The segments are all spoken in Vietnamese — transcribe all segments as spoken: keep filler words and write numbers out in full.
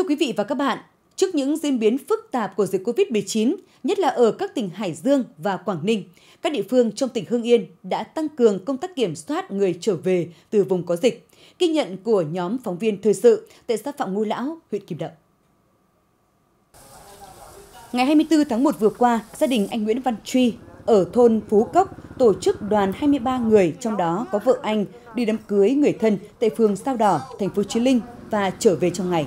Thưa quý vị và các bạn, trước những diễn biến phức tạp của dịch Covid mười chín, nhất là ở các tỉnh Hải Dương và Quảng Ninh, các địa phương trong tỉnh Hưng Yên đã tăng cường công tác kiểm soát người trở về từ vùng có dịch. Ghi nhận của nhóm phóng viên thời sự tại xã Phạm Ngũ Lão, huyện Kim Động. Ngày hai mươi tư tháng một vừa qua, gia đình anh Nguyễn Văn Truy ở thôn Phú Cốc tổ chức đoàn hai mươi ba người, trong đó có vợ anh, đi đám cưới người thân tại phường Sao Đỏ, thành phố Chí Linh và trở về trong ngày.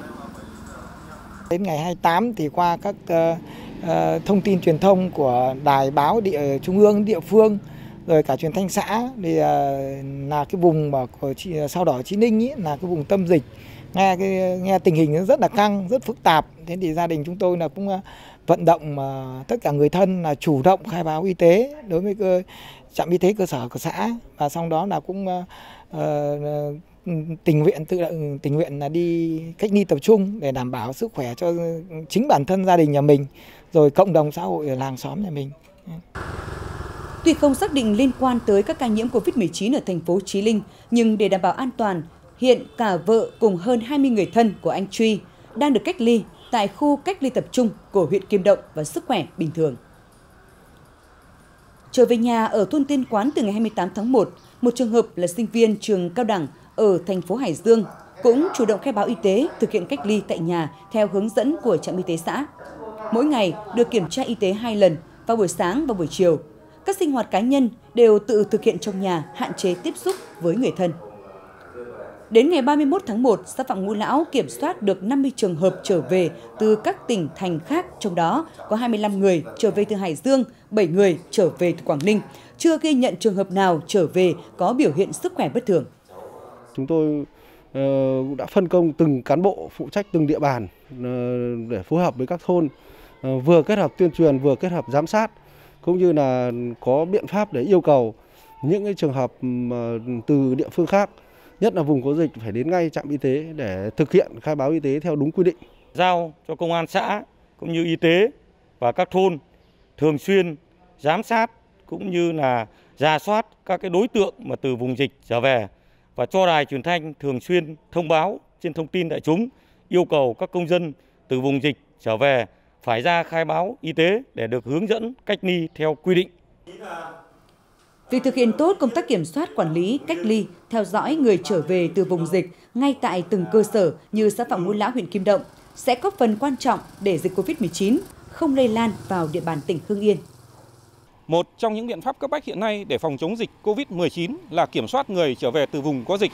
Đến ngày hai mươi tám thì qua các uh, thông tin truyền thông của đài báo địa trung ương, địa phương rồi cả truyền thanh xã thì uh, là cái vùng mà của chị Sao Đỏ Chí Linh ấy, là cái vùng tâm dịch, nghe cái nghe tình hình rất là căng, rất phức tạp. Thế thì gia đình chúng tôi là cũng uh, vận động uh, tất cả người thân là chủ động khai báo y tế đối với cơ, trạm y tế cơ sở của xã, và sau đó là cũng uh, uh, tình nguyện tự tình nguyện là đi cách ly tập trung để đảm bảo sức khỏe cho chính bản thân gia đình nhà mình, rồi cộng đồng xã hội ở làng xóm nhà mình. Tuy không xác định liên quan tới các ca nhiễm Covid mười chín ở thành phố Chí Linh, nhưng để đảm bảo an toàn, hiện cả vợ cùng hơn hai mươi người thân của anh Truy đang được cách ly tại khu cách ly tập trung của huyện Kim Động và sức khỏe bình thường. Trở về nhà ở thôn Tiên Quán từ ngày hai mươi tám tháng một, một trường hợp là sinh viên trường cao đẳng ở thành phố Hải Dương cũng chủ động khai báo y tế, thực hiện cách ly tại nhà theo hướng dẫn của trạm y tế xã. Mỗi ngày được kiểm tra y tế hai lần, vào buổi sáng và buổi chiều. Các sinh hoạt cá nhân đều tự thực hiện trong nhà, hạn chế tiếp xúc với người thân. Đến ngày ba mươi mốt tháng một, xã Phạm Ngũ Lão kiểm soát được năm mươi trường hợp trở về từ các tỉnh thành khác, trong đó có hai mươi lăm người trở về từ Hải Dương, bảy người trở về từ Quảng Ninh. Chưa ghi nhận trường hợp nào trở về có biểu hiện sức khỏe bất thường. Chúng tôi cũng đã phân công từng cán bộ phụ trách từng địa bàn để phối hợp với các thôn, vừa kết hợp tuyên truyền vừa kết hợp giám sát, cũng như là có biện pháp để yêu cầu những cái trường hợp từ địa phương khác, nhất là vùng có dịch, phải đến ngay trạm y tế để thực hiện khai báo y tế theo đúng quy định. Giao cho công an xã cũng như y tế và các thôn thường xuyên giám sát cũng như là rà soát các cái đối tượng mà từ vùng dịch trở về, và cho đài truyền thanh thường xuyên thông báo trên thông tin đại chúng, yêu cầu các công dân từ vùng dịch trở về phải ra khai báo y tế để được hướng dẫn cách ly theo quy định. Việc thực hiện tốt công tác kiểm soát, quản lý, cách ly, theo dõi người trở về từ vùng dịch ngay tại từng cơ sở như xã Phạm Ngũ Lão, huyện Kim Động sẽ góp phần quan trọng để dịch Covid mười chín không lây lan vào địa bàn tỉnh Hưng Yên. Một trong những biện pháp cấp bách hiện nay để phòng chống dịch Covid mười chín là kiểm soát người trở về từ vùng có dịch.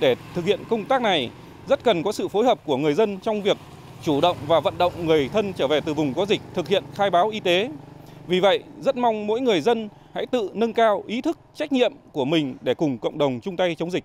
Để thực hiện công tác này, rất cần có sự phối hợp của người dân trong việc chủ động và vận động người thân trở về từ vùng có dịch thực hiện khai báo y tế. Vì vậy, rất mong mỗi người dân hãy tự nâng cao ý thức, trách nhiệm của mình để cùng cộng đồng chung tay chống dịch.